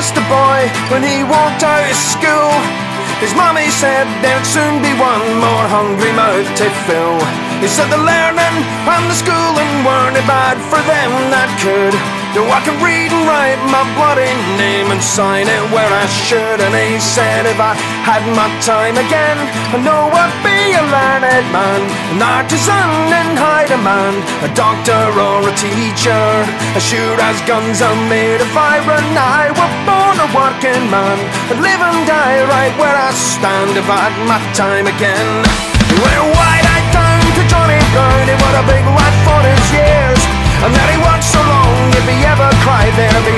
just a boy when he walked out of school. His mommy said there'd soon be one more hungry mouth to fill. He said the learning and the schooling weren't bad for them that could. Now I can read and write my bloody name and sign it where I should. And he said if I had my time again, I know I'd be a learned man, an artisan in high demand, a doctor or a teacher, as sure as guns are made of iron. I were born a working man, I'd live and die right where I stand if I had my time again. He went wide-eyed down to Johnny Brown. He was a big lad for his years, and then he worked so long if he ever cried there'd be